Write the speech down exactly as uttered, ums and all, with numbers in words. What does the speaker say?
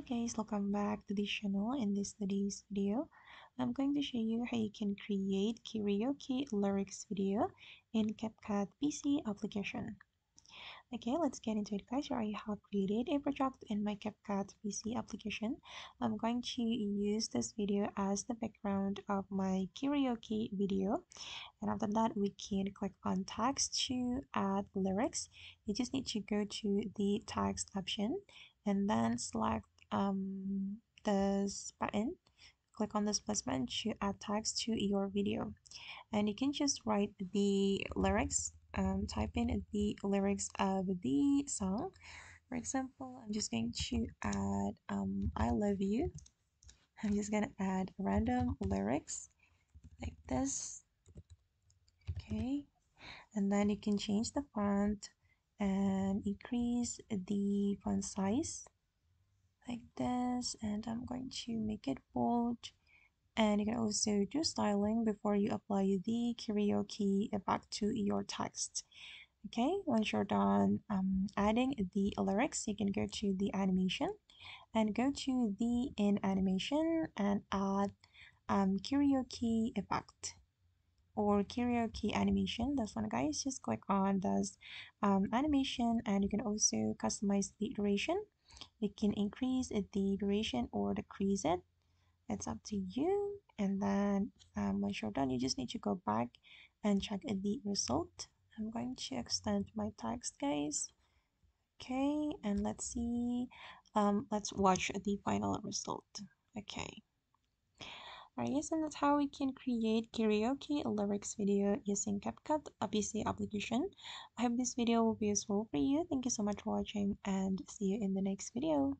Hello guys, welcome back to this channel. In this today's video, I'm going to show you how you can create karaoke lyrics video in CapCut P C application. Okay, let's get into it guys. Here I have created a project in my CapCut P C application. I'm going to use this video as the background of my karaoke video. And after that, we can click on text to add lyrics. You just need to go to the text option and then select um this button. Click on this plus button to add text to your video, and you can just write the lyrics, um type in the lyrics of the song. For example, I'm just going to add um I love you. I'm just gonna add random lyrics like this. Okay, and then you can change the font and increase the font size like this, and I'm going to make it bold. And you can also do styling before you apply the karaoke back to your text. Okay, once you're done um, adding the lyrics, you can go to the animation and go to the in animation and add um, karaoke effect or karaoke animation. This one guys, just click on this um, animation, and you can also customize the duration. You can increase the duration or decrease it, it's up to you. And then um, once you're done, you just need to go back and check the result. I'm going to extend my text guys. Okay, and let's see, um, let's watch the final result. Okay. Alright, yes, and that's how we can create karaoke lyrics video using CapCut, a P C application. I hope this video will be useful for you. Thank you so much for watching, and see you in the next video.